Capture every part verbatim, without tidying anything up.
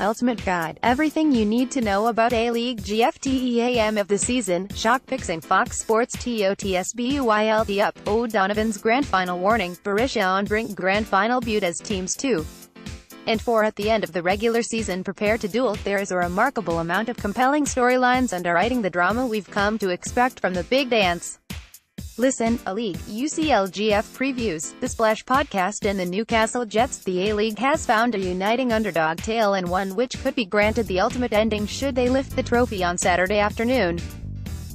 Ultimate Guide, everything you need to know about A-League G F T E A M of the season, shock picks and Fox Sports T O T S B Y L D up, O'Donovan's grand final warning, Berisha on brink grand final butte as teams two and four at the end of the regular season prepare to duel. There is a remarkable amount of compelling storylines underwriting the drama we've come to expect from the big dance. Listen, A-League, U C L G F previews, the Splash podcast and the Newcastle Jets. The A-League has found a uniting underdog tale and one which could be granted the ultimate ending should they lift the trophy on Saturday afternoon.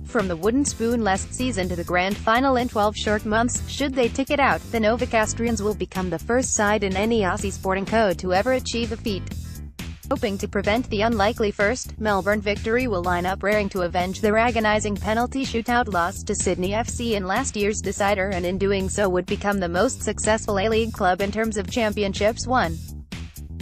From the wooden spoon last season to the grand final in twelve short months, should they tick it out, the Novocastrians will become the first side in any Aussie sporting code to ever achieve a feat. Hoping to prevent the unlikely first, Melbourne Victory will line up raring to avenge their agonising penalty shootout loss to Sydney F C in last year's decider, and in doing so would become the most successful A-League club in terms of championships won.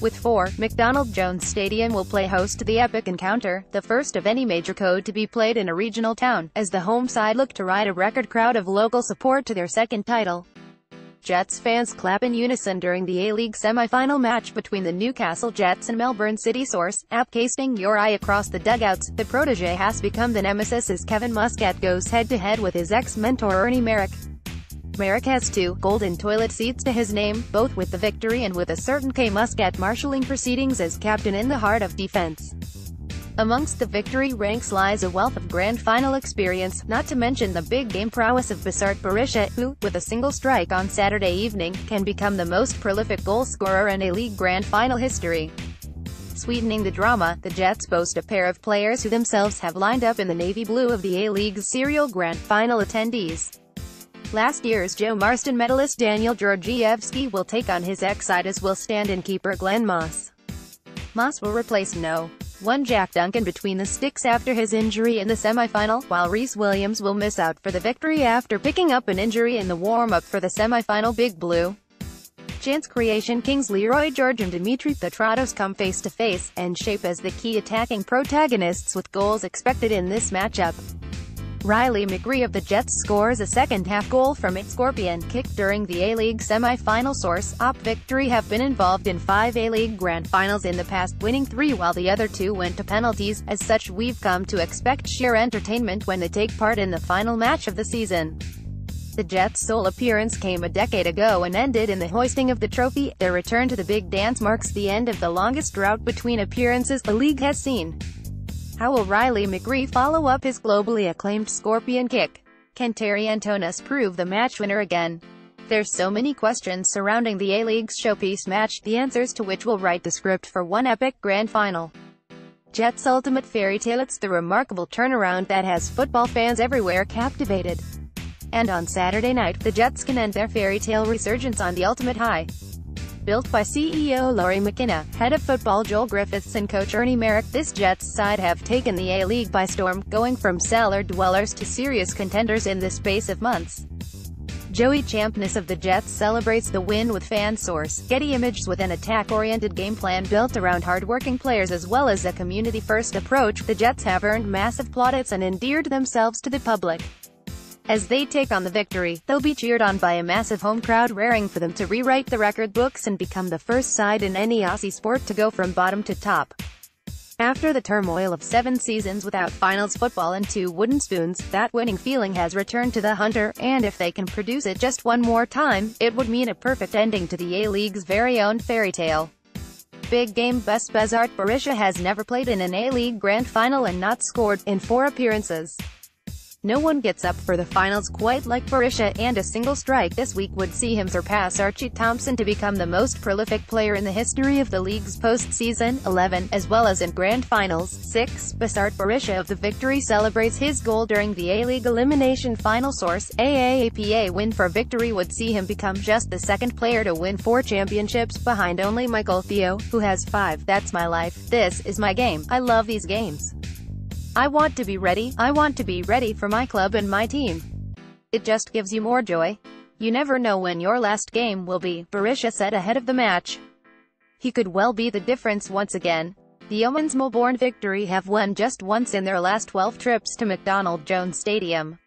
With four, McDonald Jones Stadium will play host to the epic encounter, the first of any major code to be played in a regional town, as the home side look to ride a record crowd of local support to their second title. Jets fans clap in unison during the A-League semi-final match between the Newcastle Jets and Melbourne City. Source, app casting your eye across the dugouts, the protégé has become the nemesis as Kevin Muscat goes head-to-head with his ex-mentor Ernie Merrick. Merrick has two golden toilet seats to his name, both with the victory and with a certain K. Muscat marshalling proceedings as captain in the heart of defence. Amongst the victory ranks lies a wealth of grand final experience, not to mention the big game prowess of Besart Berisha, who, with a single strike on Saturday evening, can become the most prolific goal scorer in A-League grand final history. Sweetening the drama, the Jets boast a pair of players who themselves have lined up in the navy blue of the A-League's serial grand final attendees. Last year's Joe Marston medalist Daniel Georgievski will take on his ex-side, as will stand-in keeper Glenn Moss. Moss will replace no. one Jack Duncan between the sticks after his injury in the semi-final, while Rhys Williams will miss out for the victory after picking up an injury in the warm-up for the semi-final. Big Blue chance creation kings Leroy George and Dimitri Petratos come face-to-face, and shape as the key attacking protagonists with goals expected in this matchup. Riley McGree of the Jets scores a second-half goal from a scorpion kick during the A-League semi-final. Source, O P Victory have been involved in five A-League grand finals in the past, winning three while the other two went to penalties. As such, we've come to expect sheer entertainment when they take part in the final match of the season. The Jets' sole appearance came a decade ago and ended in the hoisting of the trophy. Their return to the big dance marks the end of the longest drought between appearances the league has seen. How will Riley McGree follow up his globally acclaimed scorpion kick? Can Terry Antonis prove the match winner again? There's so many questions surrounding the A-League's showpiece match, the answers to which will write the script for one epic grand final. Jets' ultimate fairy tale. It's the remarkable turnaround that has football fans everywhere captivated. And on Saturday night, the Jets can end their fairy tale resurgence on the ultimate high. Built by C E O Laurie McKenna, head of football Joel Griffiths and coach Ernie Merrick, this Jets side have taken the A-League by storm, going from cellar dwellers to serious contenders in the space of months. Joey Champness of the Jets celebrates the win with fan source, Getty Images, with an attack-oriented game plan built around hard-working players as well as a community-first approach. The Jets have earned massive plaudits and endeared themselves to the public. As they take on the victory, they'll be cheered on by a massive home crowd raring for them to rewrite the record books and become the first side in any Aussie sport to go from bottom to top. After the turmoil of seven seasons without finals football and two wooden spoons, that winning feeling has returned to the Hunter, and if they can produce it just one more time, it would mean a perfect ending to the A-League's very own fairy tale. Big game best Besart Berisha has never played in an A-League grand final and not scored in four appearances. No one gets up for the finals quite like Berisha, and a single strike this week would see him surpass Archie Thompson to become the most prolific player in the history of the league's postseason, eleven, as well as in grand finals, six. Besart Berisha of the victory celebrates his goal during the A-League elimination final. Source, A A P A win for victory would see him become just the second player to win four championships, behind only Michael Theo, who has five. That's my life, this is my game, I love these games. I want to be ready, I want to be ready for my club and my team. It just gives you more joy. You never know when your last game will be, Berisha said ahead of the match. He could well be the difference once again. The Omans Melbourne Victory have won just once in their last twelve trips to McDonald Jones Stadium.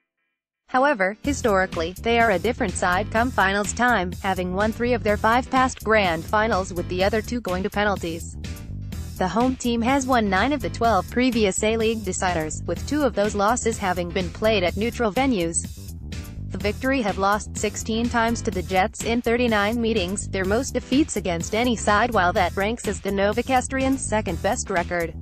However, historically, they are a different side come finals time, having won three of their five past grand finals, with the other two going to penalties. the home team has won nine of the twelve previous A-League deciders, with two of those losses having been played at neutral venues. The Victory have lost sixteen times to the Jets in thirty-nine meetings, their most defeats against any side, while that ranks as the Novocastrians' second-best record.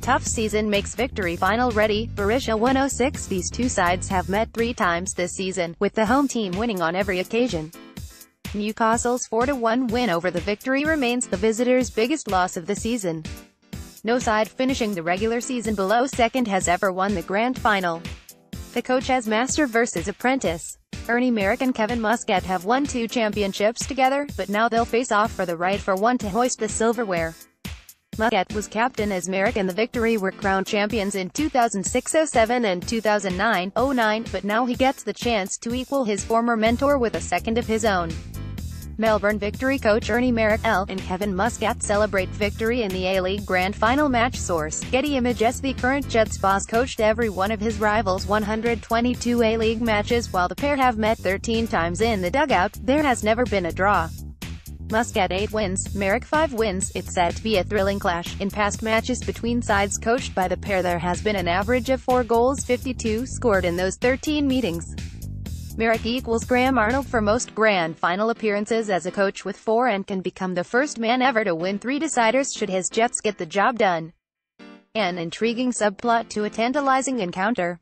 Tough season makes Victory final ready, Berisha one oh six. These two sides have met three times this season, with the home team winning on every occasion. Newcastle's four to one win over the Victory remains the visitors' biggest loss of the season. No side finishing the regular season below second has ever won the grand final. The coach has master versus apprentice. Ernie Merrick and Kevin Muscat have won two championships together, but now they'll face off for the right for one to hoist the silverware. Muscat was captain as Merrick and the Victory were crowned champions in two thousand six oh seven and two thousand nine oh nine, but now he gets the chance to equal his former mentor with a second of his own. Melbourne Victory coach Ernie Merrick L and Kevin Muscat celebrate victory in the A-League Grand Final match. Source, Getty Images. The current Jets boss coached every one of his rivals' one hundred twenty-two A-League matches, while the pair have met thirteen times in the dugout. There has never been a draw. Muscat eight wins, Merrick five wins. It's set to be a thrilling clash. In past matches between sides coached by the pair, there has been an average of four goals fifty-two scored in those thirteen meetings. Merrick equals Graham Arnold for most grand final appearances as a coach with four, and can become the first man ever to win three deciders should his Jets get the job done. An intriguing subplot to a tantalizing encounter.